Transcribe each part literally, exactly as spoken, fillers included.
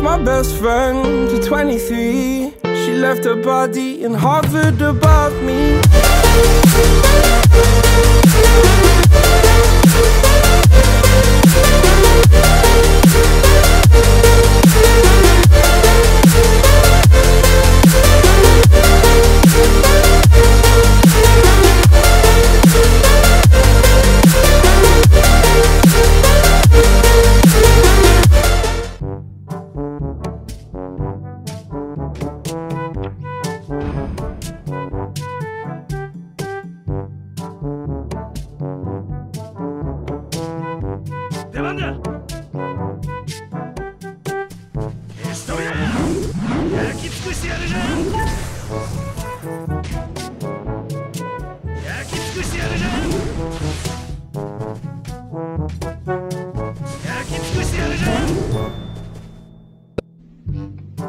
lost my best friend to twenty-three. She left her body and hovered above me.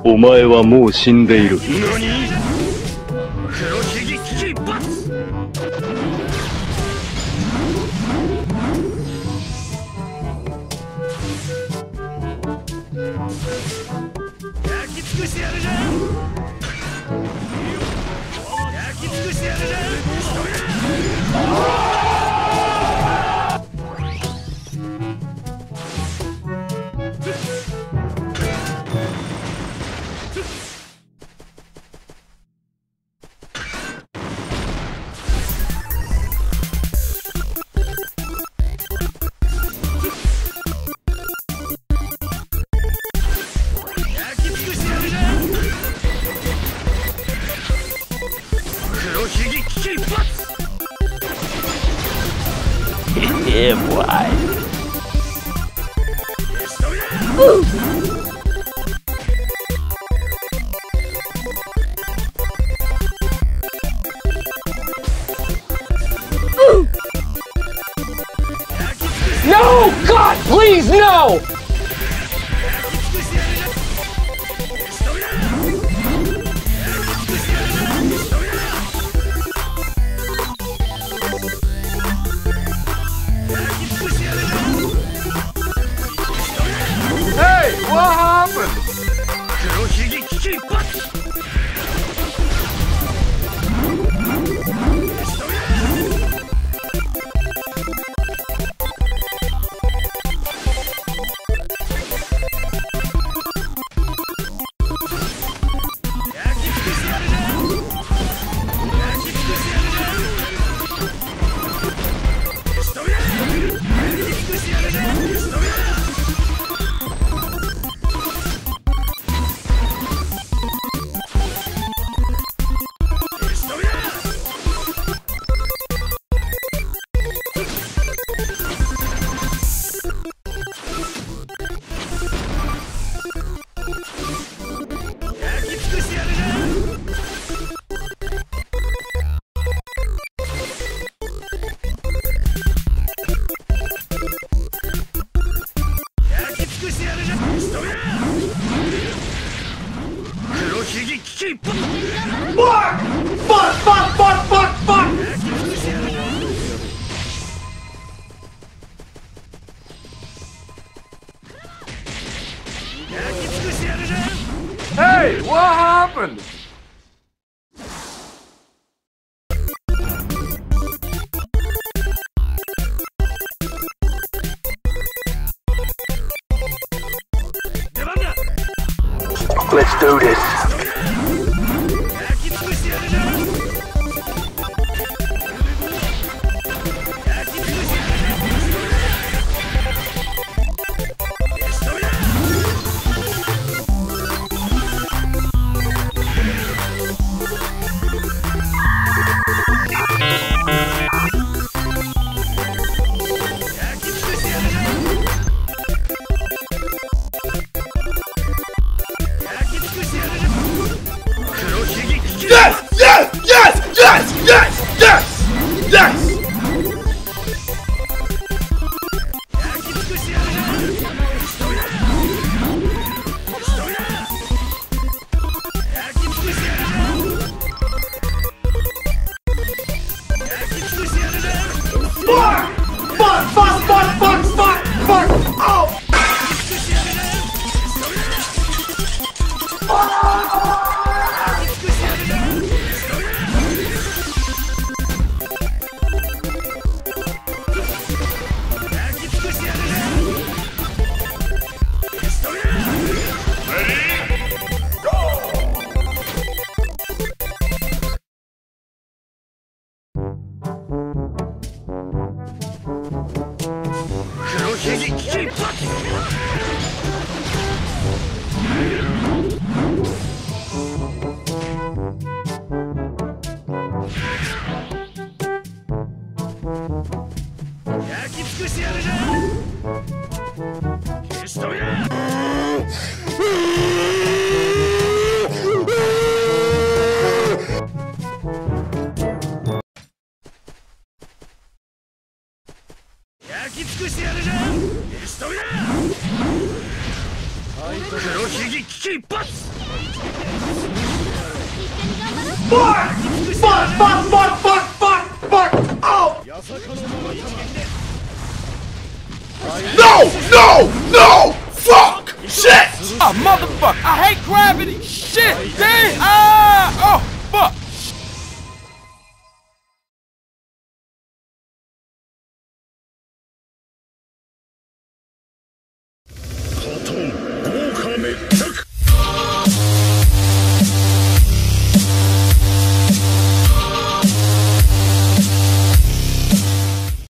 Omae wa mou shindeiru. Yeah, boy. Woo! Let's do this. Let's go. Come